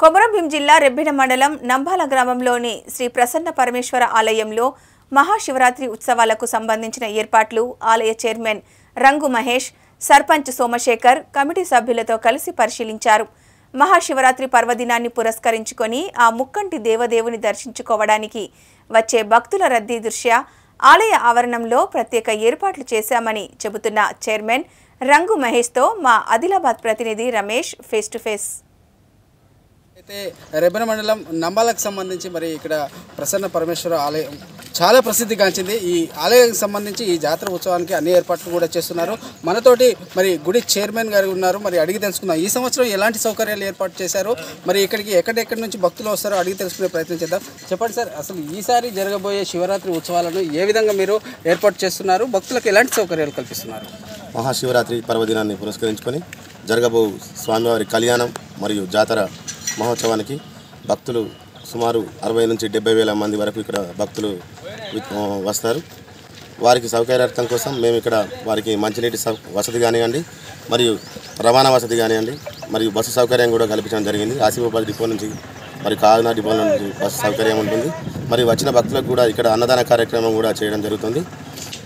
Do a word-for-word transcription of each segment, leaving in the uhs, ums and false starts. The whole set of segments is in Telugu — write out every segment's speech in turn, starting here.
कोमరం భీం జిల్లా రెబ్బెన మండలం నంబాల గ్రామంలోని శ్రీ ప్రసన్న పరమేశ్వర ఆలయంలో మహాశివరాత్రి ఉత్సవాలకు సంబంధించిన ఏర్పాట్లు ఆలయ చైర్మన్ రంగు మహేష్, సర్పంచ్ సోమశేఖర్ కమిటీ సభ్యులతో కలిసి పరిశీలించారు। మహాశివరాత్రి పర్వదినాన్ని పురస్కరించుకొని ఆ ముక్కంటి దేవదేవుని దర్శించుకోవడానికి వచ్చే భక్తుల రద్దీ దృష్ట్యా ఆలయ ఆవరణంలో ప్రత్యేక ఏర్పాట్లు చేశామని చెబుతున్న చైర్మన్ రంగు మహేష్ తో మా ఆదిలాబాద్ ప్రతినిధి Ramesh face to face. Rebbena మండలం నంబాలకు సంబంధించి మరి ఇక్కడ ప్రసన్న పరమేశ్వర ఆలయం చాలా ప్రసిద్ధి గాంచింది। ఈ ఆలయానికి సంబంధించి ఈ జాతర ఉత్సవానికి అన్ని ఏర్పాట్లు కూడా చేస్తున్నారు। మనతోటి మరి గుడి చైర్మన్ గారు ఉన్నారు, మరి అడిగి తెలుసుకుందాం ఈ సంవత్సరం ఎలాంటి సౌకర్యాలు ఏర్పాటు చేశారు, మరి ఇక్కడికి ఎక్కడెక్కడి నుంచి భక్తులు వస్తారో అడిగి తెలుసుకునే ప్రయత్నం చేద్దాం। చెప్పండి సార్, అసలు ఈసారి జరగబోయే శివరాత్రి ఉత్సవాలను ఏ విధంగా మీరు ఏర్పాటు చేస్తున్నారు, భక్తులకు ఎలాంటి సౌకర్యాలు కల్పిస్తున్నారు? మహాశివరాత్రి పర్వదినాన్ని పురస్కరించుకొని జరగబో స్వామివారి కళ్యాణం మరియు జాతర మహోత్సవానికి భక్తులు సుమారు అరవై నుంచి డెబ్బై వేల మంది వరకు ఇక్కడ భక్తులు వస్తారు। వారికి సౌకర్యార్థం కోసం మేము ఇక్కడ వారికి మంచినీటి వసతి కానివ్వండి, మరియు రవాణా వసతి కానివ్వండి, మరియు బస్సు సౌకర్యం కూడా కల్పించడం జరిగింది। ఆసిఫాబాద్ డిపో నుంచి మరి కాకినాడ డిపో నుంచి బస్సు సౌకర్యం ఉంటుంది, మరియు వచ్చిన భక్తులకు కూడా ఇక్కడ అన్నదాన కార్యక్రమం కూడా చేయడం జరుగుతుంది।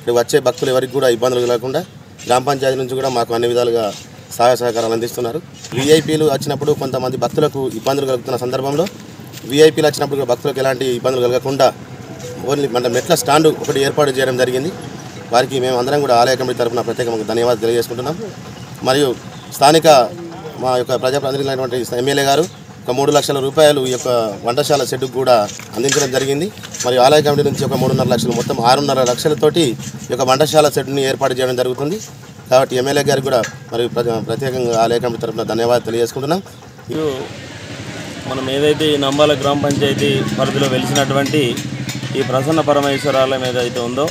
ఇక్కడ వచ్చే భక్తులు ఎవరికి కూడా ఇబ్బందులు కలగకుండా గ్రామ పంచాయతీ నుంచి కూడా మాకు అన్ని విధాలుగా సహాయ సహకారాలు అందిస్తున్నారు। వీఐపీలు వచ్చినప్పుడు కొంతమంది భక్తులకు ఇబ్బందులు కలుగుతున్న సందర్భంలో వీఐపీలు వచ్చినప్పుడు భక్తులకు ఎలాంటి ఇబ్బందులు కలగకుండా ఓన్లీ మన మెట్ల స్టాండ్ ఒకటి ఏర్పాటు చేయడం జరిగింది। వారికి మేము అందరం కూడా ఆలయ కమిటీ తరఫున ప్రత్యేకంగా ధన్యవాదాలు తెలియజేసుకుంటున్నాం। మరియు స్థానిక మా యొక్క ప్రజాప్రతినిధులైనటువంటి ఎమ్మెల్యే గారు ఒక మూడు లక్షల రూపాయలు ఈ యొక్క వంటశాల షెడ్డుకు కూడా అందించడం జరిగింది। మరియు ఆలయ కమిటీ నుంచి ఒక మూడున్నర లక్షలు మొత్తం ఆరున్నర లక్షలతోటి ఈ యొక్క వంటశాల షెడ్డుని ఏర్పాటు చేయడం జరుగుతుంది। కాబట్టి ఎమ్మెల్యే గారికి కూడా మరియు ప్రత్యేకంగా ఆలయ కమిటీ తరఫున ధన్యవాదాలు తెలియజేసుకుంటున్నాం। మనం ఏదైతే ఈ నంబాల గ్రామ పంచాయతీ పరిధిలో వెలిసినటువంటి ఈ ప్రసన్న పరమేశ్వర ఆలయం ఏదైతే ఉందో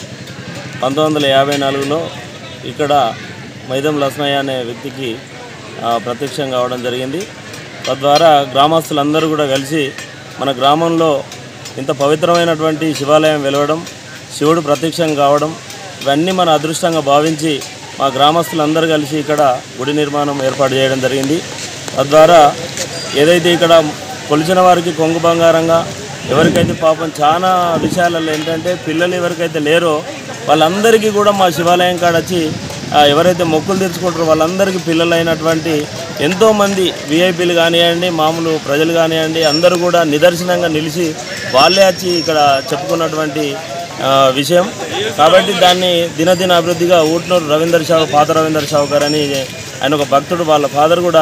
పంతొమ్మిది వందల యాభై నాలుగులో ఇక్కడ మైదంల లక్ష్మయ్య అనే వ్యక్తికి ప్రత్యక్షం కావడం జరిగింది। తద్వారా గ్రామస్తులందరూ కూడా కలిసి మన గ్రామంలో ఇంత పవిత్రమైనటువంటి శివాలయం వెలవడం, శివుడు ప్రత్యక్షం కావడం ఇవన్నీ మన అదృష్టంగా భావించి మా గ్రామస్తులందరూ కలిసి ఇక్కడ గుడి నిర్మాణం ఏర్పాటు చేయడం జరిగింది। తద్వారా ఏదైతే ఇక్కడ కొలిచిన వారికి కొంగు బంగారంగా, ఎవరికైతే పాపం చాలా విషయాలలో ఏంటంటే పిల్లలు ఎవరికైతే లేరో వాళ్ళందరికీ కూడా మా శివాలయం కాడ వచ్చి ఎవరైతే మొక్కులు తెచ్చుకుంటారో వాళ్ళందరికీ పిల్లలు అయినటువంటి ఎంతోమంది వీఐపీలు కానివ్వండి, మామూలు ప్రజలు కానివ్వండి, అందరూ కూడా నిదర్శనంగా నిలిచి వాళ్ళే వచ్చి ఇక్కడ చెప్పుకున్నటువంటి విషయం। కాబట్టి దాన్ని దినదిన అభివృద్ధిగా ఊట్నూరు రవీందర్ షావు పాత రవీందర్ షావు గారు అని ఆయన ఒక భక్తుడు, వాళ్ళ ఫాదర్ కూడా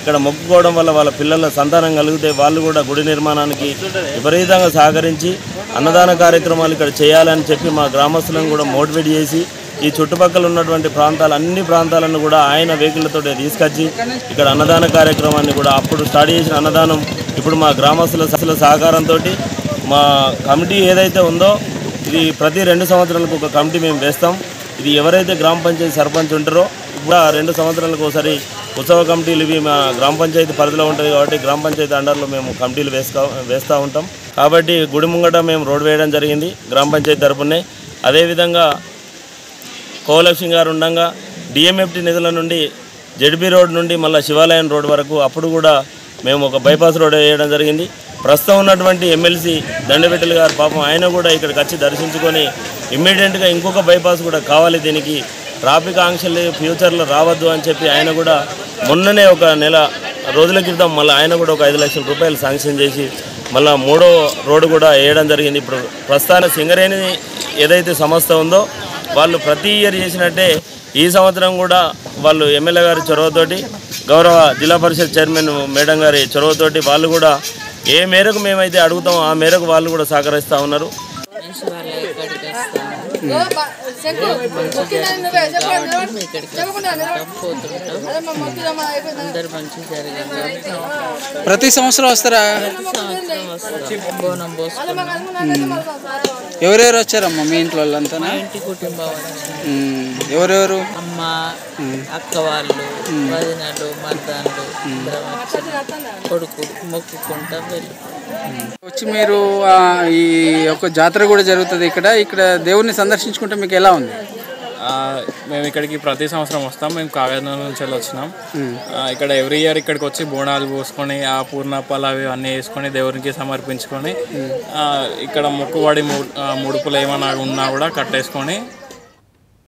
ఇక్కడ మొక్కుకోవడం వల్ల వాళ్ళ పిల్లల సంతానం కలిగితే వాళ్ళు కూడా గుడి నిర్మాణానికి విపరీతంగా సహకరించి అన్నదాన కార్యక్రమాలు ఇక్కడ చేయాలని చెప్పి మా గ్రామస్తులను కూడా మోటివేట్ చేసి ఈ చుట్టుపక్కల ఉన్నటువంటి ప్రాంతాలు అన్ని ప్రాంతాలను కూడా ఆయన వెహికల్తో తీసుకొచ్చి ఇక్కడ అన్నదాన కార్యక్రమాన్ని కూడా అప్పుడు స్టార్ట్ చేసిన అన్నదానం ఇప్పుడు మా గ్రామస్తుల సహకారంతో మా కమిటీ ఏదైతే ఉందో ఇది ప్రతి రెండు సంవత్సరాలకు ఒక కమిటీ మేము వేస్తాం। ఇది ఎవరైతే గ్రామ పంచాయతీ సర్పంచ్ ఉంటారో ఇప్పుడు రెండు సంవత్సరాలకు ఒకసారి ఉత్సవ కమిటీలు ఇవి మా గ్రామ పంచాయతీ పరిధిలో ఉంటుంది కాబట్టి గ్రామ పంచాయతీ అండర్లో మేము కమిటీలు వేస్తా వేస్తూ ఉంటాం। కాబట్టి గుడి ముంగట మేము రోడ్ వేయడం జరిగింది గ్రామ పంచాయతీ తరఫునే। అదేవిధంగా కోలక్ష్మి గారు ఉండగా డిఎంఎఫ్టీ నిధుల నుండి జెడ్బీ రోడ్ నుండి మళ్ళీ శివాలయం రోడ్ వరకు అప్పుడు కూడా మేము ఒక బైపాస్ రోడ్ వేయడం జరిగింది। ప్రస్తుతం ఉన్నటువంటి ఎమ్మెల్సీ దండబెట్టెలు గారు పాపం ఆయన కూడా ఇక్కడికి వచ్చి దర్శించుకొని ఇమ్మీడియట్గా ఇంకొక బైపాస్ కూడా కావాలి, దీనికి ట్రాఫిక్ ఆంక్షలు ఫ్యూచర్లో రావద్దు అని చెప్పి ఆయన కూడా మొన్ననే ఒక నెల రోజుల క్రితం మళ్ళీ ఆయన కూడా ఒక ఐదు లక్షల రూపాయలు శాంక్షన్ చేసి మళ్ళీ మూడో రోడ్డు కూడా వేయడం జరిగింది। ఇప్పుడు ప్రస్తుతానికి సింగరేణి ఏదైతే సంస్థ ఉందో వాళ్ళు ప్రతి ఇయర్ చేసినట్టే ఈ సంవత్సరం కూడా వాళ్ళు ఎమ్మెల్యే గారి చొరవతోటి, గౌరవ జిల్లా పరిషత్ చైర్మన్ మేడం గారి చొరవతోటి వాళ్ళు కూడా ఏ మేరకు మేమైతే అడుగుతామో ఆ మేరకు వాళ్ళు కూడా సహకరిస్తూ ఉన్నారు। ప్రతి సంవత్సరం వస్తారా? ఎవరెవరు వచ్చారమ్మా మీ ఇంట్లో వాళ్ళంతా? ఎవరెవరు? అమ్మ, అక్క వాళ్ళు, వదినలు, మర్దాన్లు, కొడుకు మొక్కుకుంటా వచ్చి మీరు ఈ ఒక జాతర కూడా జరుగుతుంది ఇక్కడ ఇక్కడ దేవుడిని సందర్శించుకుంటే మీకు ఎలా ఉంది? మేము ఇక్కడికి ప్రతి సంవత్సరం వస్తాం. మేము కాగజనగర్ నుంచి వచ్చినాం. ఇక్కడ ఎవ్రీ ఇయర్ ఇక్కడికి వచ్చి బోనాలు పోసుకొని ఆ పూర్ణాపాలు అవి అన్నీ వేసుకొని దేవునికి సమర్పించుకొని ఇక్కడ మొక్కుబడి ముడుపులు ఏమైనా ఉన్నా కూడా కట్టేసుకొని